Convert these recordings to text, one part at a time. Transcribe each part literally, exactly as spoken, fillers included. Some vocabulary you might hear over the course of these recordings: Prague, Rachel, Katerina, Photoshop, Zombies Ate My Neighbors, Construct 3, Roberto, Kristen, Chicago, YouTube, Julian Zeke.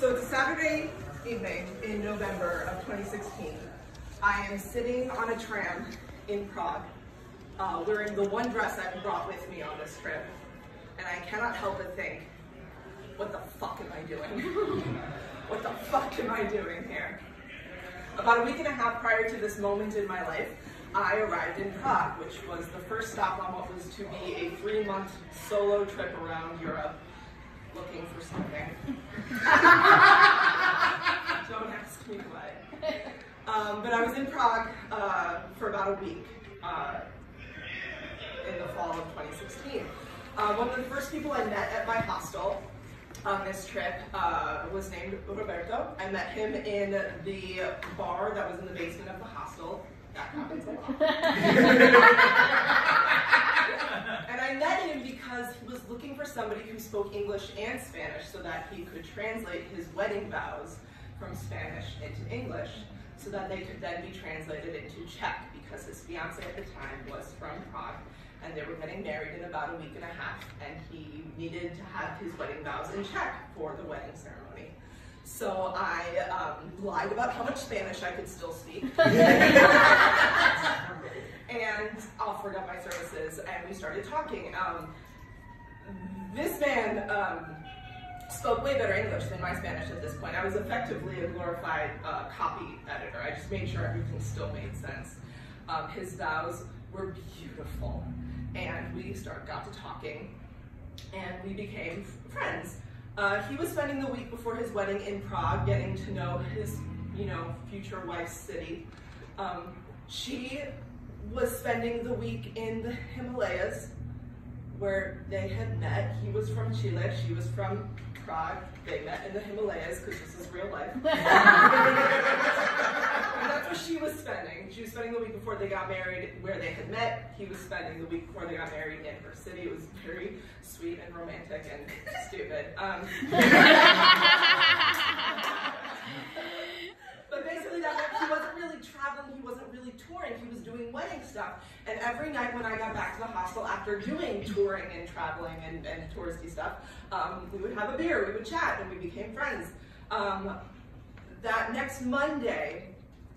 So it's a Saturday evening in November of twenty sixteen. I am sitting on a tram in Prague, uh, wearing the one dress I've brought with me on this trip, and I cannot help but think, what the fuck am I doing? What the fuck am I doing here? About a week and a half prior to this moment in my life, I arrived in Prague, which was the first stop on what was to be a three-month solo trip around Europe, looking for something. Don't ask me what. Um, but I was in Prague uh, for about a week uh, in the fall of twenty sixteen. Uh, one of the first people I met at my hostel on this trip uh, was named Roberto. I met him in the bar that was in the basement of the hostel. That happens a lot. And I met him because he was looking for somebody who spoke English and Spanish so that he could translate his wedding vows from Spanish into English, so that they could then be translated into Czech, because his fiance at the time was from Prague, and they were getting married in about a week and a half, and he needed to have his wedding vows in Czech for the wedding ceremony. So I um, lied about how much Spanish I could still speak, and offered up my services, and we started talking. Um, this man um, spoke way better English than my Spanish at this point. I was effectively a glorified uh, copy editor. I just made sure everything still made sense. Um, his vows were beautiful, and we start, got to talking, and we became friends. Uh, he was spending the week before his wedding in Prague getting to know his, you know, future wife's city. Um, she was spending the week in the Himalayas, where they had met. He was from Chile, she was from Prague. They met in the Himalayas, because this is real life. And that's what she was spending. She was spending the week before they got married where they had met. He was spending the week before they got married in her city. It was very sweet and romantic and stupid. Um, but basically that meant he wasn't really traveling, he wasn't really touring, he was doing wedding stuff. And every night when I got back to the hostel after doing touring and traveling and, and touristy stuff, um, we would have a beer, we would chat, and we became friends. Um, that next Monday,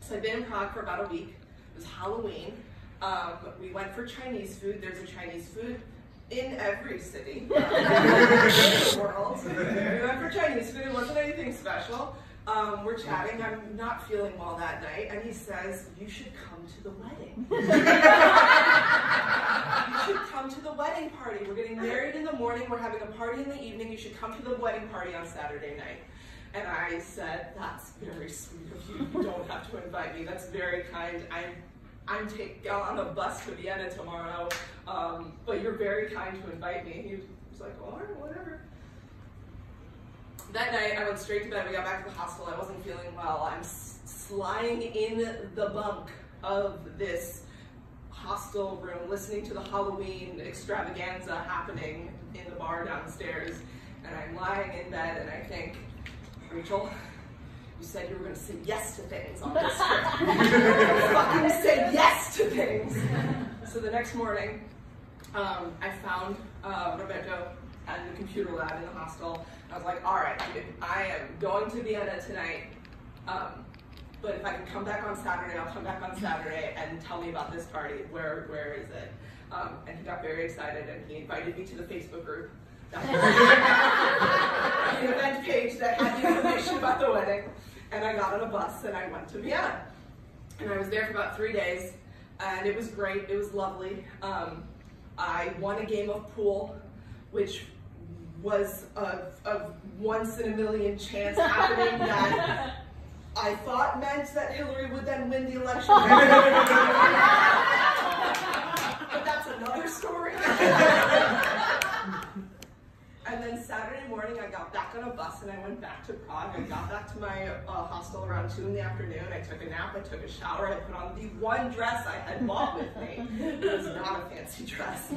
so I'd been in Prague for about a week, it was Halloween, um, we went for Chinese food. There's a Chinese food in every city in the world. We went for Chinese food, it wasn't anything special. Um, we're chatting, I'm not feeling well that night, and he says, you should come to the wedding. You should come to the wedding party. We're getting married in the morning, we're having a party in the evening, you should come to the wedding party on Saturday night. And I said, that's very sweet of you, you don't have to invite me, that's very kind. I'm, I'm take, on a bus to Vienna tomorrow, um, but you're very kind to invite me. He was like, all right, whatever. That night, I went straight to bed. We got back to the hospital. I wasn't feeling well. I'm sliding in the bunk of this hostel room, listening to the Halloween extravaganza happening in the bar downstairs. And I'm lying in bed, and I think, Rachel, you said you were going to say yes to things on this trip. Fucking say yes to things. So the next morning, um, I found uh, Roberto at the computer lab in the hostel. I was like, all right, dude, I am going to Vienna tonight, um, but if I can come back on Saturday, I'll come back on Saturday and tell me about this party. Where, where is it? Um, and he got very excited, and he invited me to the Facebook group. The event page that had the information about the wedding. And I got on a bus, and I went to Vienna. And I was there for about three days, and it was great. It was lovely. Um, I won a game of pool, which was a, a once in a million chance happening that I thought meant that Hillary would then win the election. But that's another story. And then Saturday morning, I got back on a bus and I went back to Prague. I got back to my uh, hostel around two in the afternoon. I took a nap, I took a shower, I put on the one dress I had bought with me. It was not a fancy dress.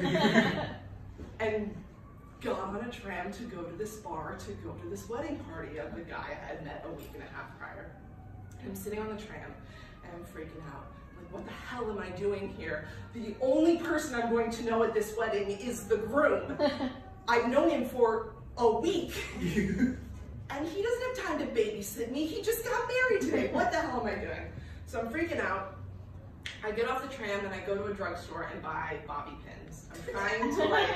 And got on a tram to go to this bar, to go to this wedding party of the guy I had met a week and a half prior. And I'm sitting on the tram, and I'm freaking out. I'm like, what the hell am I doing here? The only person I'm going to know at this wedding is the groom. I've known him for a week. and he doesn't have time to babysit me. He just got married today. What the hell am I doing? So I'm freaking out. I get off the tram and I go to a drugstore and buy bobby pins. I'm trying to like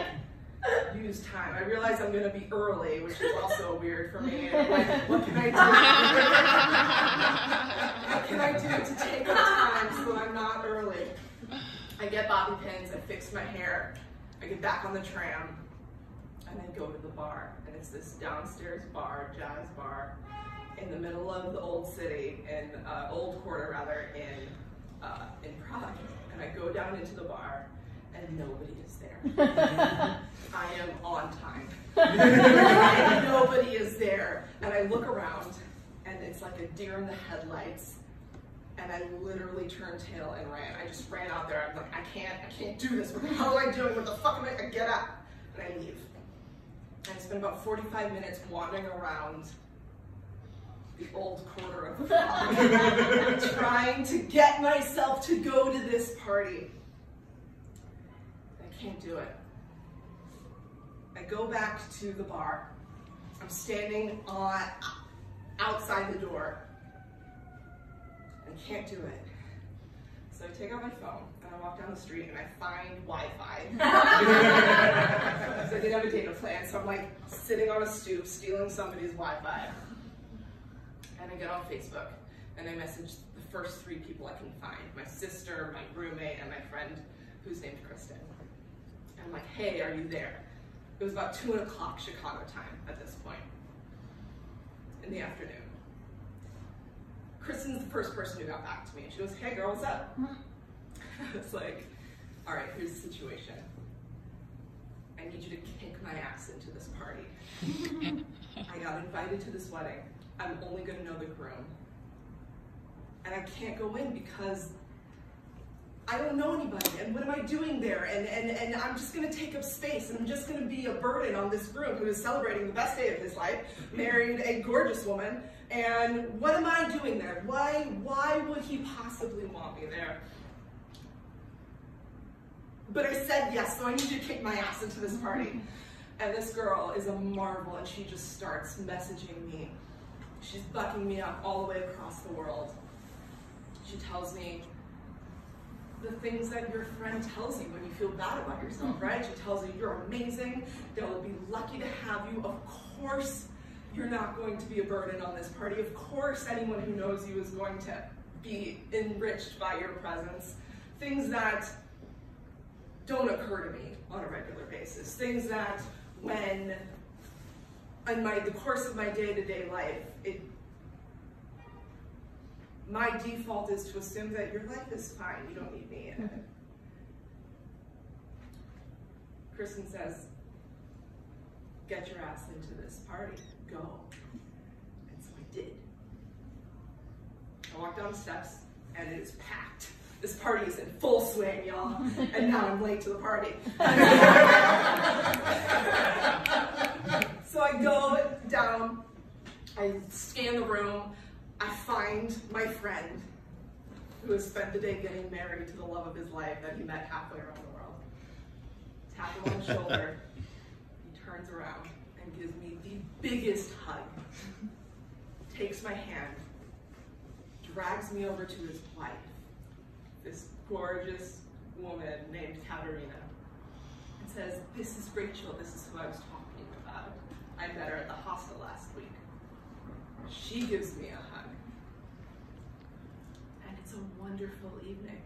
use time. I realize I'm gonna be early, which is also weird for me. And like, what can I do? What can I do to take up time so I'm not early? I get bobby pins, I fix my hair, I get back on the tram, and then go to the bar. And it's this downstairs bar, jazz bar, in the middle of the old city, in uh, old quarter rather, in uh, in Prague. And I go down into the bar, and nobody is there. I am on time. Nobody is there. And I look around, and it's like a deer in the headlights. And I literally turned tail and ran. I just ran out there. I'm like, I can't, I can't do this. What the hell am I doing? What the fuck am I? I get up and I leave. And I spent about forty-five minutes wandering around the old quarter of the park, trying to get myself to go to this party. I can't do it. I go back to the bar. I'm standing on outside the door. I can't do it. So I take out my phone and I walk down the street and I find Wi-Fi. So I didn't have a data plan, so I'm like sitting on a stoop stealing somebody's Wi-Fi. And I get on Facebook and I message the first three people I can find. My sister, my roommate, and my friend who's named Kristen. And I'm like, hey, are you there? It was about two o'clock Chicago time at this point in the afternoon. Kristen's the first person who got back to me, and she goes, hey girl, what's up? I was like, all right, here's the situation. I need you to kick my ass into this party. I got invited to this wedding. I'm only gonna know the groom. And I can't go in because I don't know anybody, and what am I doing there? And, and, and I'm just gonna take up space, and I'm just gonna be a burden on this groom who is celebrating the best day of his life, married a gorgeous woman, and what am I doing there? Why, why would he possibly want me there? But I said yes, so I need you to kick my ass into this party. And this girl is a marvel, and she just starts messaging me. She's bucking me up all the way across the world. She tells me the things that your friend tells you when you feel bad about yourself, right? She tells you you're amazing, they'll be lucky to have you, of course you're not going to be a burden on this party, of course anyone who knows you is going to be enriched by your presence. Things that don't occur to me on a regular basis, things that when in my, the course of my day-to-day life, it my default is to assume that your life is fine, you don't need me in it. Kristen says, get your ass into this party, go. And so I did. I walked down the steps and it is packed. This party is in full swing, y'all. And now I'm late to the party. So I go down, I scan the room, I find my friend who has spent the day getting married to the love of his life that he met halfway around the world. Tap him on the shoulder, he turns around and gives me the biggest hug, takes my hand, drags me over to his wife, this gorgeous woman named Katerina, and says, this is Rachel, this is who I was talking about. I met her at the hostel last week. She gives me a hug, and it's a wonderful evening.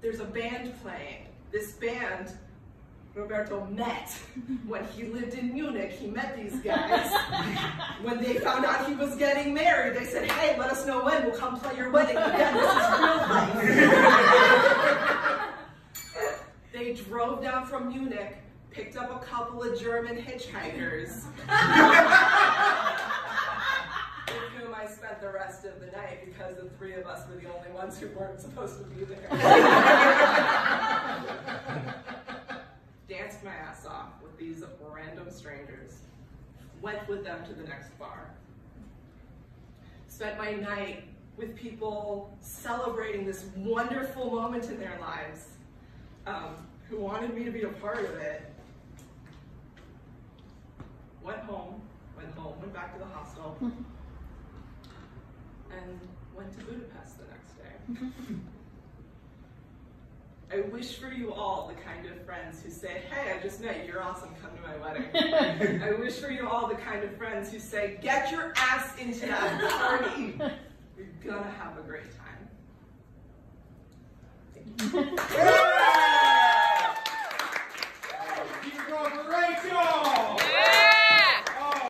There's a band playing. This band Roberto met when he lived in Munich. He met these guys. When they found out he was getting married, they said, hey, let us know when, we'll come play your wedding again. This is real life. They drove down from Munich, picked up a couple of German hitchhikers with whom I spent the rest of the night because the three of us were the only ones who weren't supposed to be there. Danced my ass off with these random strangers. Went with them to the next bar. Spent my night with people celebrating this wonderful moment in their lives, um, who wanted me to be a part of it. Went home, back to the hostel and went to Budapest the next day. I wish for you all the kind of friends who say, hey, I just met you, you're awesome, come to my wedding. I wish for you all the kind of friends who say, get your ass into that party. You're gonna have a great time. Thank you.